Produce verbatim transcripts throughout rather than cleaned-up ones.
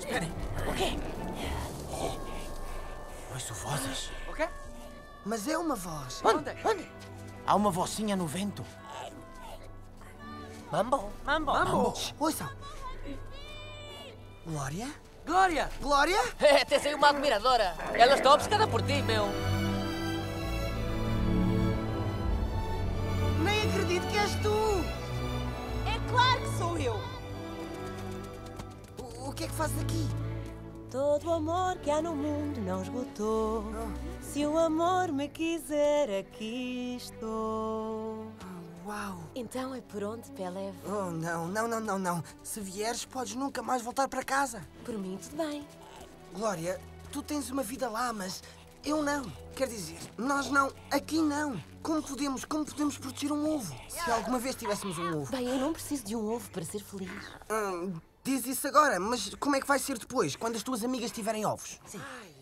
Esperem. O quê? Ouço vozes. O quê? Mas é uma voz. Onde? Onde? Há uma vozinha no vento. Mumble. Mumble. Mumble. Ouçam. Gloria? Gloria! Gloria? Te sei uma admiradora. Ela está obcecada por ti, meu. Nem acredito que és tu. É claro que sou eu. O, o que é que fazes aqui? Todo o amor que há no mundo não esgotou. Oh. Se o amor me quiser, aqui estou. Oh, uau! Então é por onde te levo? Oh, não, não, não, não, não. Se vieres, podes nunca mais voltar para casa. Por mim, tudo bem. Glória, tu tens uma vida lá, mas eu não. Quer dizer, nós não, aqui não. Como podemos, como podemos proteger um ovo? Se alguma vez tivéssemos um ovo. Bem, eu não preciso de um ovo para ser feliz. Hum, diz isso agora, mas como é que vai ser depois, quando as tuas amigas tiverem ovos? Sim. Ai.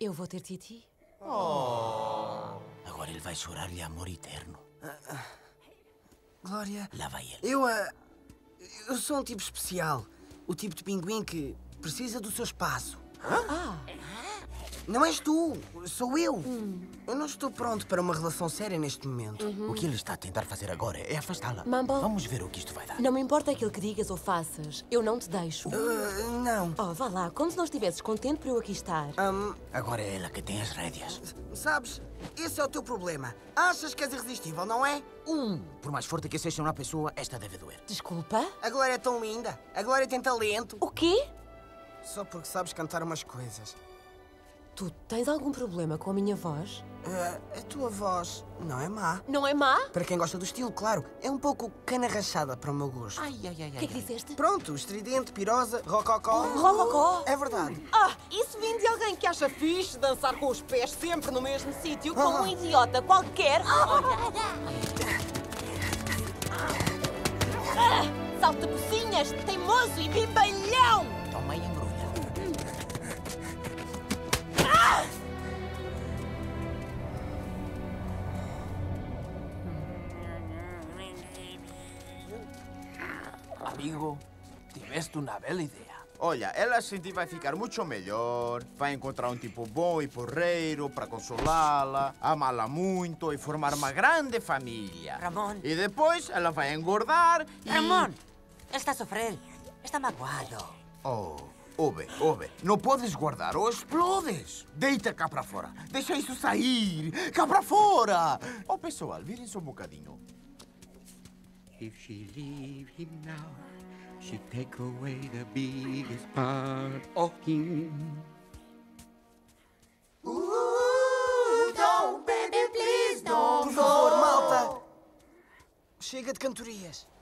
Eu vou ter Titi. Oh. Agora ele vai chorar-lhe amor eterno. Ah, ah. Glória... Lá vai ele. Eu, ah, eu sou um tipo especial. O tipo de pinguim que precisa do seu espaço. Ah. Ah. Não és tu, sou eu. Hum. Eu não estou pronto para uma relação séria neste momento. Uhum. O que ele está a tentar fazer agora é afastá-la. Mumble. Vamos ver o que isto vai dar. Não me importa aquilo que digas ou faças. Eu não te deixo. Uh, não. Oh, vá lá. Como se não estivesses contente por eu aqui estar. Um, agora é ela que tem as rédeas. Sabes, esse é o teu problema. Achas que és irresistível, não é? Um. Por mais forte que seja uma pessoa, esta deve doer. Desculpa? A Glória é tão linda. A Glória tem talento. O quê? Só porque sabes cantar umas coisas. Tu tens algum problema com a minha voz? Uh, a tua voz não é má. Não é má? Para quem gosta do estilo, claro. É um pouco canarrachada para o meu gosto. Ai, ai, ai. O que é que disseste? Pronto, estridente, pirosa, rococó. Uh, rococó? É verdade. Ah, isso vem de alguém que acha fixe dançar com os pés sempre no mesmo sítio, oh, como um idiota qualquer. Ah, salta pocinhas, teimoso e bimbalhão. Toma em embrulha. Amigo, tiveste uma bela ideia. Olha, ela senti vai ficar muito melhor. Vai encontrar um tipo bom e porreiro para consolá-la, amá-la muito e formar uma grande família. Ramon. E depois ela vai engordar e... Ramon, está a sofrer. Está magoado. Oh... Ouve, ouve, não podes guardar ou explodes. Deita cá para fora. Deixa isso sair. Cá para fora. Oh, pessoal, virem-se um bocadinho. If she leaves him now, she take away the biggest part of him. Ooh, don't, baby, please don't. Por favor, malta. Chega de cantorias.